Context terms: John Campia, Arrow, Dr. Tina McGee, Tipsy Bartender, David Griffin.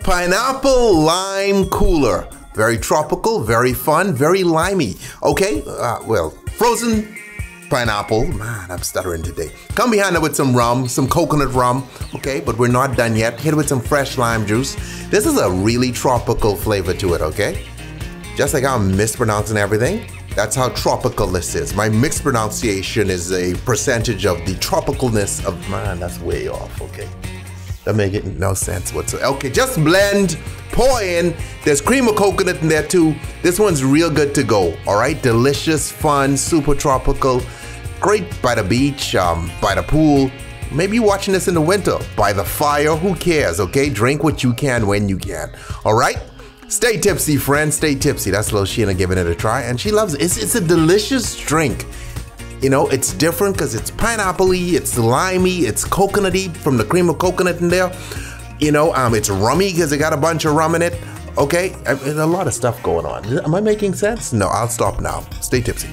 Pineapple lime cooler. Very tropical, very fun, very limey. Okay, well, frozen pineapple. Man, I'm stuttering today. Come behind it with some rum, some coconut rum. Okay, but we're not done yet. Hit it with some fresh lime juice. This is a really tropical flavor to it, okay? Just like I'm mispronouncing everything, that's how tropical this is. My mispronunciation is a percentage of the tropicalness of, man, that's way off, okay? That makes no sense whatsoever. Okay, just blend, pour in. There's cream of coconut in there too. This one's real good to go, all right? Delicious, fun, super tropical. Great by the beach, by the pool. Maybe you're watching this in the winter, by the fire, who cares, okay? Drink what you can when you can, all right? Stay tipsy, friends, stay tipsy. That's Lil Sheena giving it a try, and she loves it. It's a delicious drink. You know, it's different because it's pineapple-y, it's limey, it's coconutty from the cream of coconut in there. You know, it's rummy because it got a bunch of rum in it. Okay, there's a lot of stuff going on. Am I making sense? No, I'll stop now. Stay tipsy.